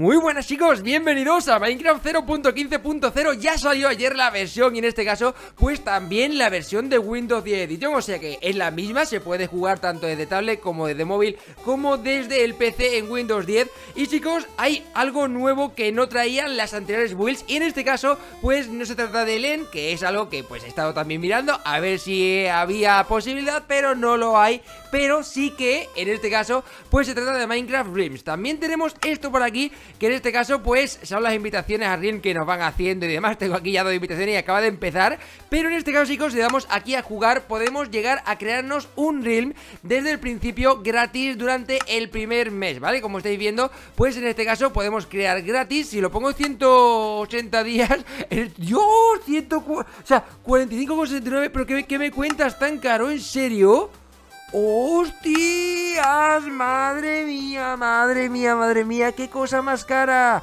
Muy buenas chicos, bienvenidos a Minecraft 0.15.0. Ya salió ayer la versión y en este caso pues también la versión de Windows 10 Edition. O sea que en la misma se puede jugar tanto desde tablet como desde móvil como desde el PC en Windows 10. Y chicos, hay algo nuevo que no traían las anteriores builds y en este caso pues no se trata de LEN, que es algo que pues he estado también mirando a ver si había posibilidad, pero no lo hay. Pero sí que en este caso pues se trata de Minecraft Realms. También tenemos esto por aquí, que en este caso pues son las invitaciones a Realm que nos van haciendo y demás. Tengo aquí ya 2 invitaciones y acaba de empezar. Pero en este caso chicos, si damos aquí a jugar, podemos llegar a crearnos un Realm desde el principio gratis durante el primer mes, ¿vale? Como estáis viendo, pues en este caso podemos crear gratis. Si lo pongo 180 días, ¡Dios! 45,69. ¿Pero qué me cuentas tan caro? ¿En serio? ¡Hostias! ¡Madre mía, madre mía, madre mía! ¡Qué cosa más cara!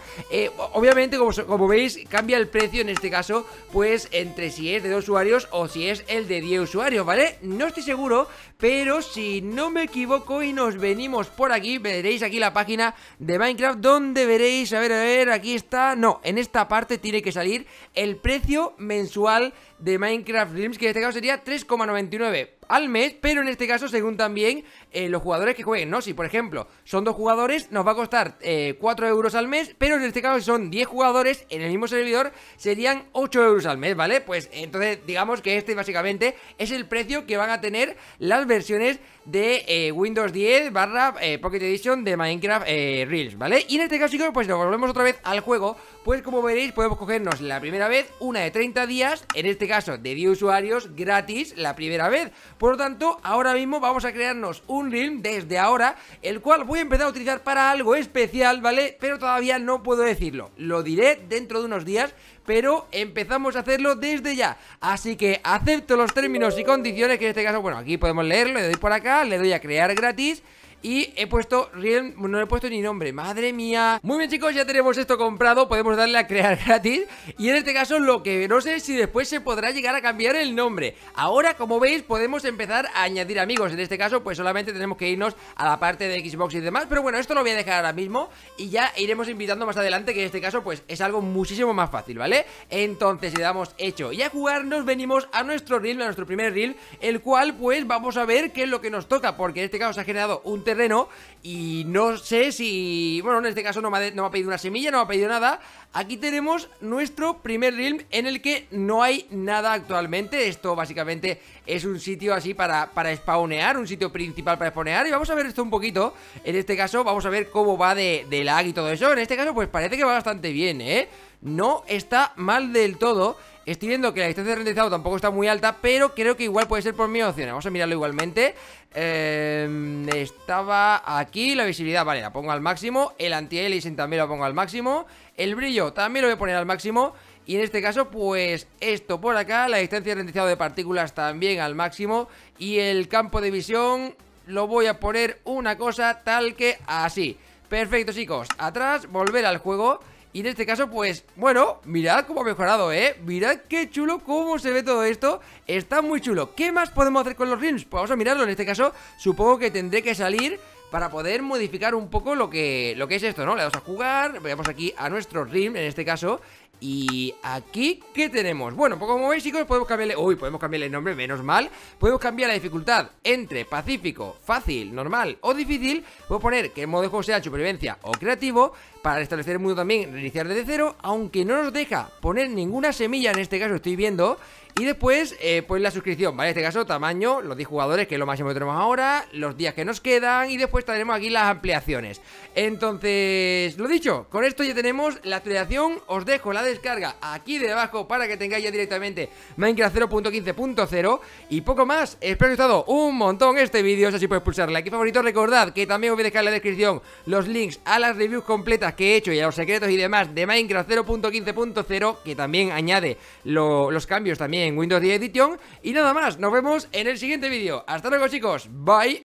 Obviamente, como veis, cambia el precio en este caso, pues entre si es de 2 usuarios o si es el de 10 usuarios, ¿vale? No estoy seguro, pero si no me equivoco y nos venimos por aquí, veréis aquí la página de Minecraft donde veréis, a ver, aquí está. No, en esta parte tiene que salir el precio mensual de Minecraft Realms, que en este caso sería 3,99 al mes, pero en este caso según también los jugadores que jueguen, ¿no? Si por ejemplo son 2 jugadores, nos va a costar 4 euros al mes, pero en este caso si son 10 jugadores en el mismo servidor serían 8 euros al mes, ¿vale? Pues entonces digamos que este básicamente es el precio que van a tener las versiones de Windows 10 barra Pocket Edition de Minecraft Realms, ¿vale? Y en este caso chicos, pues nos volvemos otra vez al juego. Pues como veréis, podemos cogernos la primera vez una de 30 días, en este caso de 10 usuarios gratis la primera vez. Por lo tanto, ahora mismo vamos a crearnos un Realm desde ahora, el cual voy a empezar a utilizar para algo especial, ¿vale? Pero todavía no puedo decirlo, lo diré dentro de unos días, pero empezamos a hacerlo desde ya. Así que acepto los términos y condiciones, que en este caso, bueno, aquí podemos leerlo, le doy por acá, le doy a crear gratis. Y he puesto Realm, no le he puesto ni nombre, madre mía. Muy bien chicos, ya tenemos esto comprado, podemos darle a crear gratis. Y en este caso lo que no sé es si después se podrá llegar a cambiar el nombre. Ahora como veis podemos empezar a añadir amigos, en este caso pues solamente tenemos que irnos a la parte de Xbox y demás. Pero bueno, esto lo voy a dejar ahora mismo y ya iremos invitando más adelante, que en este caso pues es algo muchísimo más fácil, ¿vale? Entonces si damos hecho y a jugar, nos venimos a nuestro Realm, a nuestro primer Realm, el cual pues vamos a ver qué es lo que nos toca, porque en este caso se ha generado un terreno y no sé si... Bueno, en este caso no me ha pedido una semilla, no me ha pedido nada. Aquí tenemos nuestro primer Realm en el que no hay nada actualmente. Esto básicamente es un sitio así para spawnear, un sitio principal para spawnear. Y vamos a ver esto un poquito. En este caso vamos a ver cómo va de lag y todo eso. En este caso pues parece que va bastante bien, ¿eh? No está mal del todo. Estoy viendo que la distancia de renderizado tampoco está muy alta, pero creo que igual puede ser por mi opción. Vamos a mirarlo igualmente. Estaba aquí la visibilidad, vale, la pongo al máximo. El anti-aliasing también lo pongo al máximo. El brillo también lo voy a poner al máximo. Y en este caso, pues esto por acá, la distancia de renderizado de partículas también al máximo. Y el campo de visión lo voy a poner una cosa tal que así. Perfecto chicos, atrás, volver al juego. Y en este caso, pues, bueno, mirad cómo ha mejorado, ¿eh? Mirad qué chulo cómo se ve todo esto. Está muy chulo. ¿Qué más podemos hacer con los Realms? Pues vamos a mirarlo. En este caso, supongo que tendré que salir para poder modificar un poco lo que es esto, ¿no? Le damos a jugar, veamos aquí a nuestro Realm, en este caso. Y aquí, ¿qué tenemos? Bueno, pues como veis, chicos, podemos cambiarle... Uy, podemos cambiarle el nombre, menos mal. Podemos cambiar la dificultad entre pacífico, fácil, normal o difícil. Puedo poner que el modo de juego sea supervivencia o creativo. Para establecer el mundo también, reiniciar desde cero. Aunque no nos deja poner ninguna semilla, en este caso estoy viendo. Y después, pues la suscripción, ¿vale? En este caso, tamaño, los 10 jugadores, que es lo máximo que tenemos ahora, los días que nos quedan, y después tenemos aquí las ampliaciones. Entonces, lo dicho, con esto ya tenemos la actualización. Os dejo la descarga aquí debajo para que tengáis ya directamente Minecraft 0.15.0 y poco más. Espero que os haya gustado un montón este vídeo, así podéis pulsar like y favorito. Recordad que también os voy a dejar en la descripción los links a las reviews completas que he hecho y a los secretos y demás de Minecraft 0.15.0, que también añade los cambios también en Windows 10 Edition. Y nada más, nos vemos en el siguiente vídeo. Hasta luego chicos, bye.